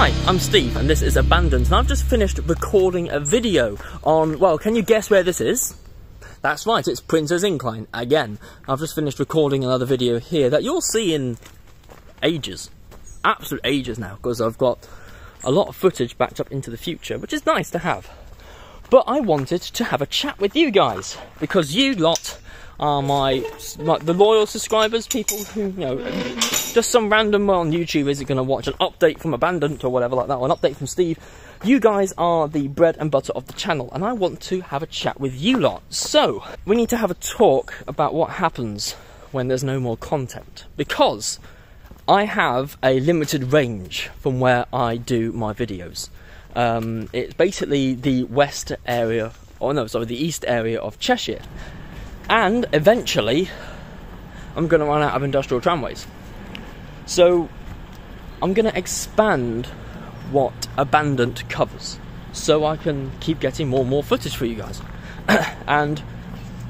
Hi, I'm Steve and this is Abandoned, and I've just finished recording a video on, well, can you guess where this is? That's right, it's Princess Incline again. I've just finished recording another video here that you'll see in ages, absolute ages now, because I've got a lot of footage backed up into the future, which is nice to have. But I wanted to have a chat with you guys, because you lot are the loyal subscribers, people who, you know, just some random one on YouTube isn't going to watch an update from Abandoned or whatever like that, or an update from Steve. You guys are the bread and butter of the channel, and I want to have a chat with you lot. So, we need to have a talk about what happens when there's no more content, because I have a limited range from where I do my videos. It's basically the west area, or no, sorry, the east area of Cheshire. And eventually, I'm going to run out of industrial tramways. So, I'm going to expand what Abandoned covers, so I can keep getting more and more footage for you guys. And,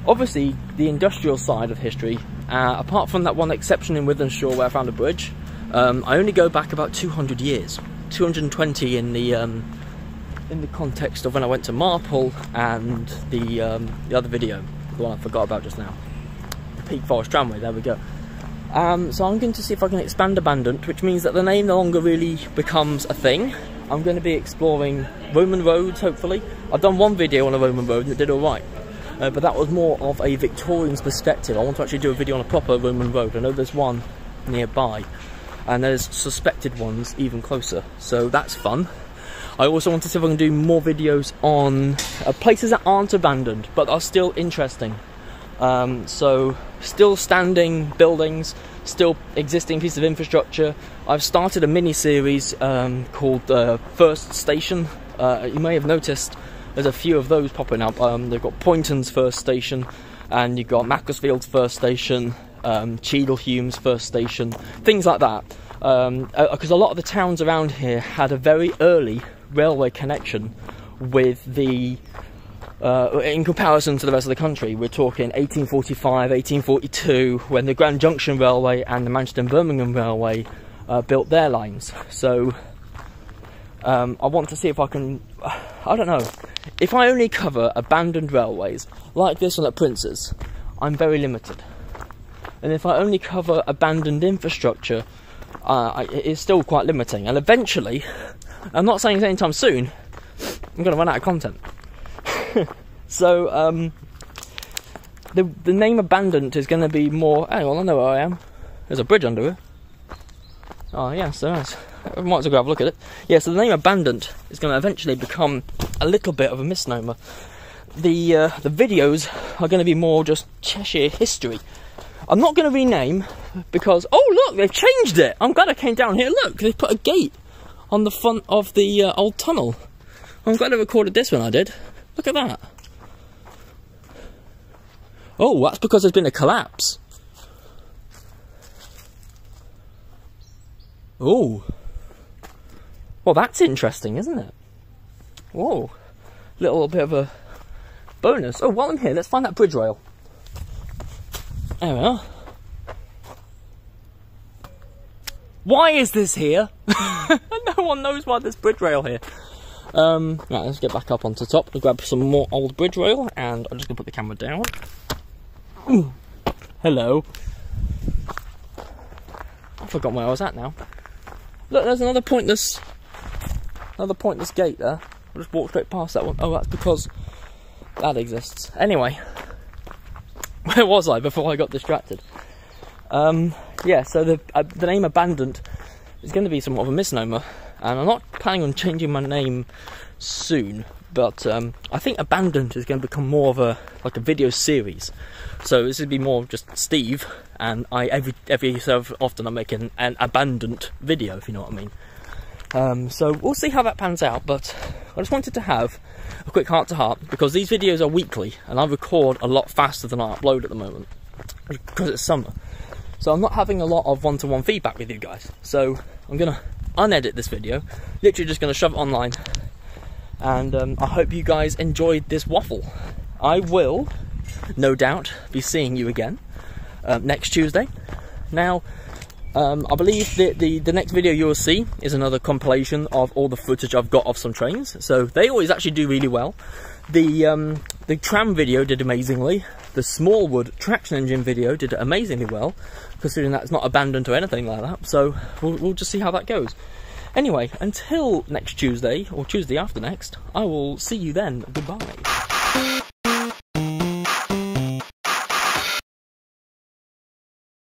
obviously, the industrial side of history, apart from that one exception in Withenshaw where I found a bridge, I only go back about 200 years. 220 in the context of when I went to Marple and the other video. The one I forgot about just now, the Peak Forest tramway. There we go. So I'm going to see if I can expand Abandoned, which means that the name no longer really becomes a thing. I'm going to be exploring Roman roads. Hopefully, I've done one video on a Roman road and it did all right, but that was more of a Victorian's perspective. I want to actually do a video on a proper Roman road. I know there's one nearby, and there's suspected ones even closer, so that's fun. I also want to see if I can do more videos on places that aren't abandoned, but are still interesting. So, still standing buildings, still existing pieces of infrastructure. I've started a mini-series called First Station. You may have noticed there's a few of those popping up. They've got Poynton's First Station, and you've got Macclesfield's First Station, Cheadle Hulme's First Station, things like that. Because a lot of the towns around here had a very early railway connection with the in comparison to the rest of the country. We're talking 1845, 1842, when the Grand Junction Railway and the Manchester and Birmingham Railway built their lines. So I want to see if I can, I don't know, if I only cover abandoned railways like this one at Prince's, I'm very limited, and if I only cover abandoned infrastructure, it is still quite limiting. And eventually, I'm not saying anytime soon, I'm going to run out of content. So, the name Abandoned is going to be more... Hang on, I know where I am. There's a bridge under it. Oh, yes, there is. I might as well go have a look at it. Yeah, so the name Abandoned is going to eventually become a little bit of a misnomer. The videos are going to be more just Cheshire history. I'm not going to rename, because... Oh, look, they've changed it! I'm glad I came down here. Look, they've put a gate on the front of the old tunnel. I'm glad I recorded this when I did. Look at that. Oh, that's because there's been a collapse. Oh. Well, that's interesting, isn't it? Whoa. Little bit of a bonus. Oh, while I'm here, let's find that bridge rail. There we are. Why is this here? No one knows why there's bridge rail here. Right, let's get back up onto top. We'll grab some more old bridge rail, and I'm just going to put the camera down. Ooh. Hello. I forgot where I was at now. Look, there's another pointless gate there. I'll just walk straight past that one. Oh, that's because that exists. Anyway, where was I before I got distracted? Yeah, so the name Abandoned is going to be somewhat of a misnomer, and I'm not planning on changing my name soon, but I think Abandoned is going to become more of a video series. So this would be more just Steve, and I every so often I make an Abandoned video, if you know what I mean. So we'll see how that pans out, but I just wanted to have a quick heart-to-heart, because these videos are weekly, and I record a lot faster than I upload at the moment, because it's summer. So I'm not having a lot of one-to-one feedback with you guys. So I'm going to unedit this video, literally just going to shove it online. And I hope you guys enjoyed this waffle. I will, no doubt, be seeing you again next Tuesday. Now, I believe that the next video you'll see is another compilation of all the footage I've got of some trains. So they always actually do really well. The tram video did amazingly. The Smallwood traction engine video did amazingly well, considering that's not abandoned to anything like that. So we'll just see how that goes. Anyway, until next Tuesday, or Tuesday after next, I will see you then. Goodbye.